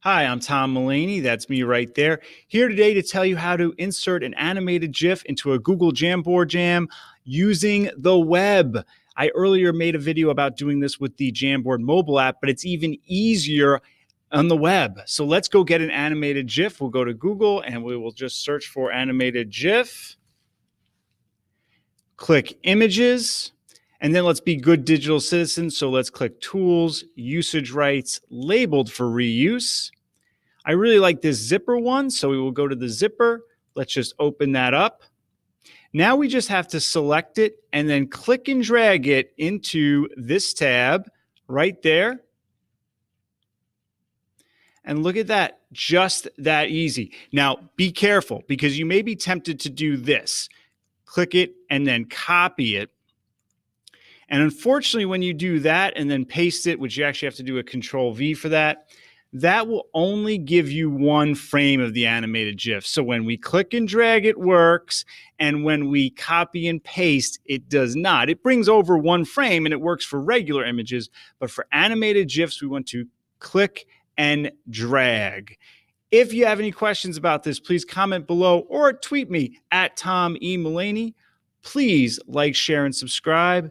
Hi, I'm Tom Mullaney. That's me right there. Here today to tell you how to insert an animated GIF into a Google Jamboard jam using the web. I earlier made a video about doing this with the Jamboard mobile app, but it's even easier on the web. So let's go get an animated GIF. We'll go to Google and we will just search for animated GIF. Click Images. And then let's be good digital citizens. So let's click Tools, Usage Rights, Labeled for Reuse. I really like this zipper one, so we will go to the zipper. Let's just open that up. Now we just have to select it and then click and drag it into this tab right there. And look at that, just that easy. Now be careful because you may be tempted to do this. Click it and then copy it. And unfortunately, when you do that and then paste it, which you actually have to do a Control V for that, that will only give you one frame of the animated GIF. So when we click and drag, it works. And when we copy and paste, it does not. It brings over one frame and it works for regular images. But for animated GIFs, we want to click and drag. If you have any questions about this, please comment below or tweet me at Tom E. Mullaney. Please like, share, and subscribe.